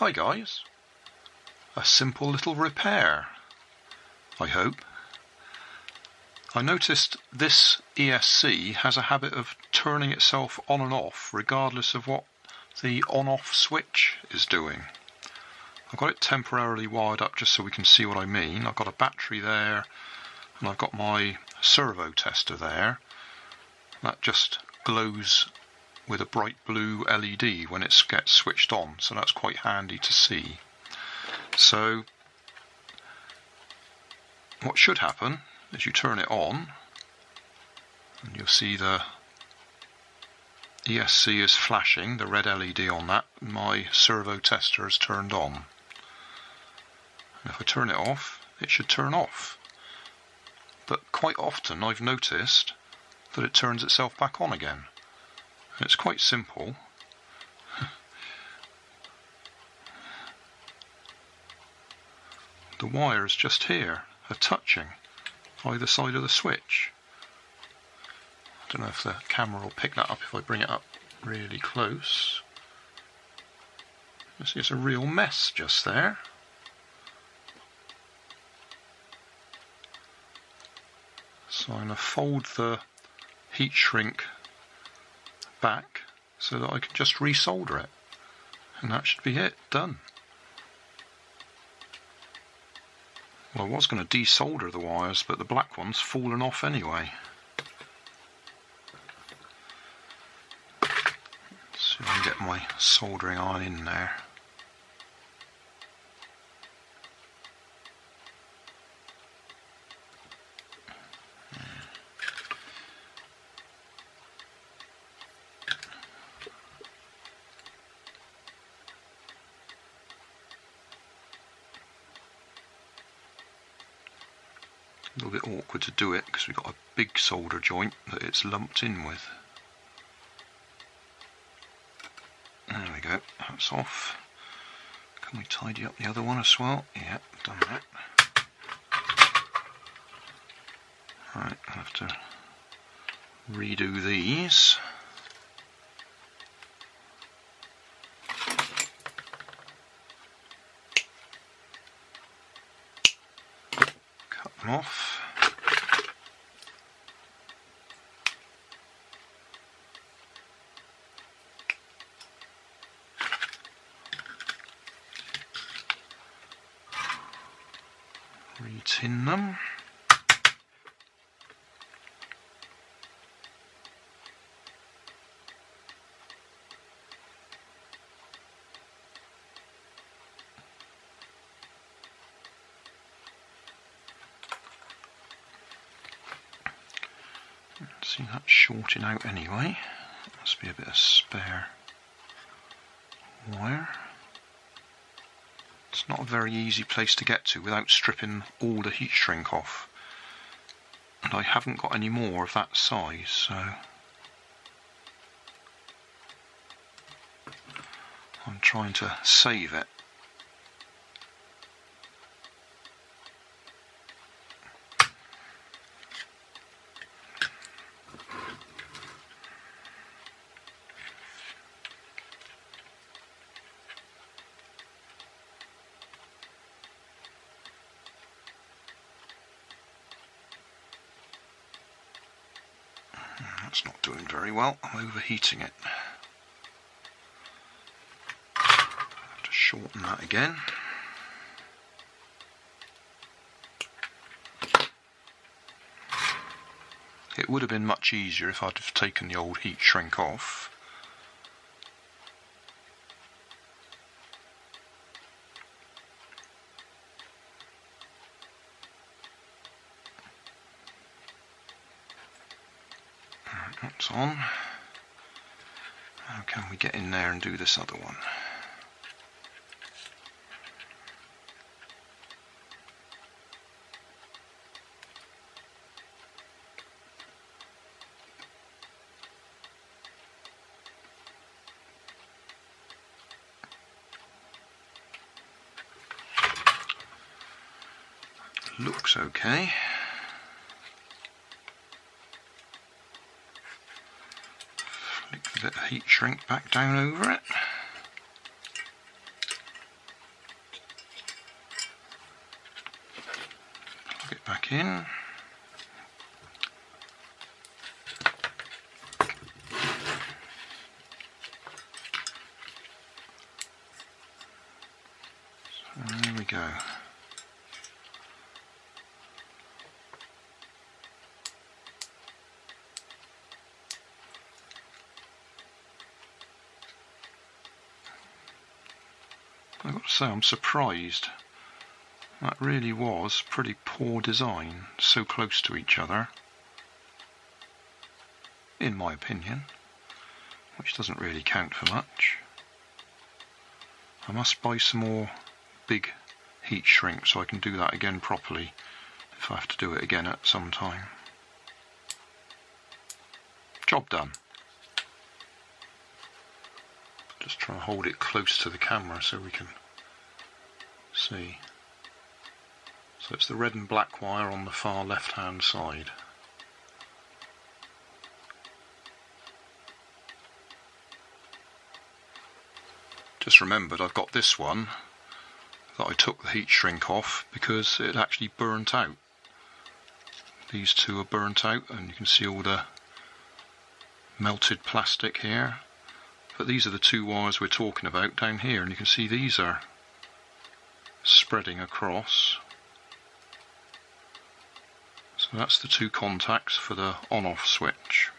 Hi guys, a simple little repair, I hope. I noticed this ESC has a habit of turning itself on and off regardless of what the on-off switch is doing. I've got it temporarily wired up just so we can see what I mean. I've got a battery there and I've got my servo tester there. That just glows with a bright blue LED when it gets switched on, so that's quite handy to see. So what should happen is you turn it on and you'll see the ESC is flashing, the red LED on that, and my servo tester is turned on. And if I turn it off, it should turn off. But quite often I've noticed that it turns itself back on again. It's quite simple. The wires just here are touching either side of the switch. I don't know if the camera will pick that up if I bring it up really close. You see, it's a real mess just there. So I'm going to fold the heat shrink back so that I can just resolder it, and that should be it, done. Well, I was going to desolder the wires, but the black one's fallen off anyway. So I can get my soldering iron in there. A little bit awkward to do it because we've got a big solder joint that it's lumped in with. There we go, that's off. Can we tidy up the other one as well? Yeah, done that. Right, I'll have to redo these. Off. Re-tin them. See, that's shorting out anyway. Must be a bit of spare wire. It's not a very easy place to get to without stripping all the heat shrink off. And I haven't got any more of that size, so I'm trying to save it. It's not doing very well, I'm overheating it. Have to shorten that again. It would have been much easier if I'd have taken the old heat shrink off. That's on. How can we get in there and do this other one? Looks okay. Bit of heat shrink back down over it. back in. So there we go. I've got to say, I'm surprised. That really was pretty poor design, so close to each other, in my opinion, which doesn't really count for much. I must buy some more big heat shrink so I can do that again properly, if I have to do it again at some time. Job done. Just try and hold it close to the camera so we can see. So it's the red and black wire on the far left hand side. Just remembered I've got this one that I took the heat shrink off because it actually burnt out. These two are burnt out and you can see all the melted plastic here. But these are the two wires we're talking about down here, and you can see these are spreading across. So that's the two contacts for the on-off switch.